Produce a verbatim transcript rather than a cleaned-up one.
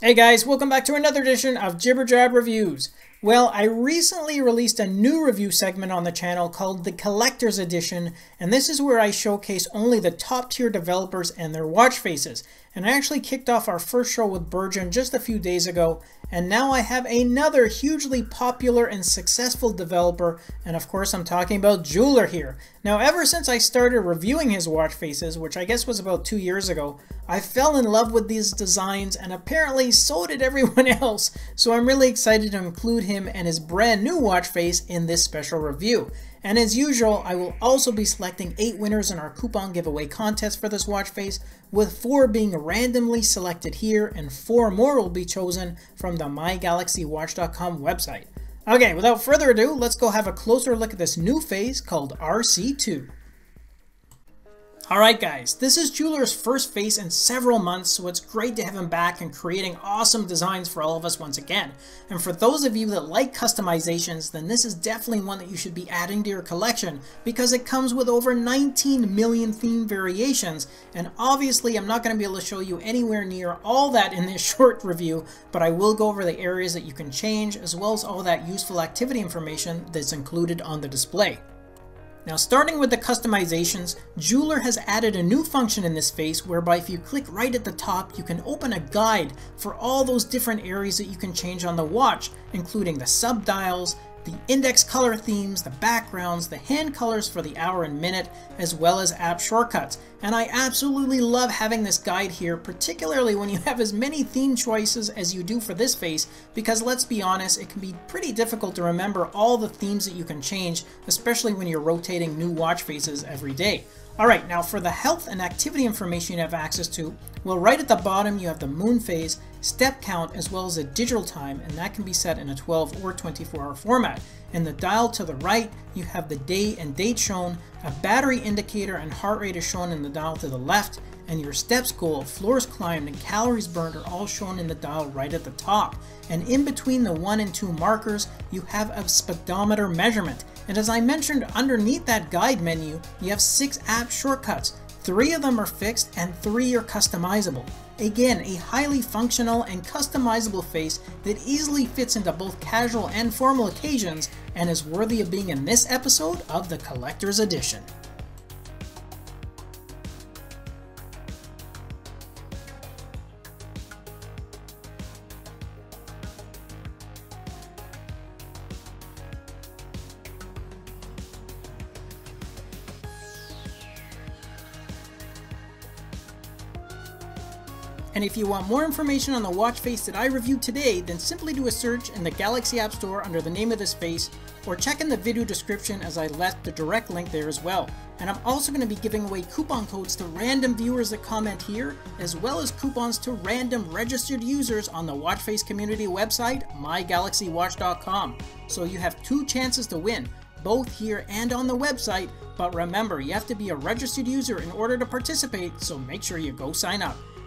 Hey guys, welcome back to another edition of Jibber Jab Reviews. Well, I recently released a new review segment on the channel called The Collector's Edition, and this is where I showcase only the top tier developers and their watch faces. And I actually kicked off our first show with Virgin just a few days ago, and now I have another hugely popular and successful developer, and of course I'm talking about Jeweler here. Now, ever since I started reviewing his watch faces, which I guess was about two years ago, I fell in love with these designs, and apparently so did everyone else, so I'm really excited to include him and his brand new watch face in this special review. And as usual, I will also be selecting eight winners in our coupon giveaway contest for this watch face, with four being randomly selected here and four more will be chosen from the My Galaxy Watch dot com website. Okay, without further ado, let's go have a closer look at this new face called R C two. Alright guys, this is Jeweler's first face in several months, so it's great to have him back and creating awesome designs for all of us once again. And for those of you that like customizations, then this is definitely one that you should be adding to your collection, because it comes with over nineteen million theme variations, and obviously I'm not going to be able to show you anywhere near all that in this short review, but I will go over the areas that you can change, as well as all that useful activity information that's included on the display. Now, starting with the customizations, Jeweler has added a new function in this face whereby if you click right at the top, you can open a guide for all those different areas that you can change on the watch, including the sub-dials, the index color themes, the backgrounds, the hand colors for the hour and minute, as well as app shortcuts. And I absolutely love having this guide here, particularly when you have as many theme choices as you do for this face, because let's be honest, it can be pretty difficult to remember all the themes that you can change, especially when you're rotating new watch faces every day. Alright, now for the health and activity information you have access to, well, right at the bottom you have the moon phase, step count, as well as a digital time, and that can be set in a twelve or twenty-four hour format. In the dial to the right, you have the day and date shown, a battery indicator and heart rate is shown in the dial to the left, and your steps goal, floors climbed, and calories burned are all shown in the dial right at the top. And in between the one and two markers, you have a speedometer measurement. And as I mentioned, underneath that guide menu, you have six app shortcuts. Three of them are fixed and three are customizable. Again, a highly functional and customizable face that easily fits into both casual and formal occasions and is worthy of being in this episode of the Collector's Edition. And if you want more information on the watch face that I reviewed today, then simply do a search in the Galaxy App Store under the name of this face, or check in the video description as I left the direct link there as well. And I'm also going to be giving away coupon codes to random viewers that comment here, as well as coupons to random registered users on the watch face community website, My Galaxy Watch dot com. So you have two chances to win, both here and on the website, but remember, you have to be a registered user in order to participate, so make sure you go sign up.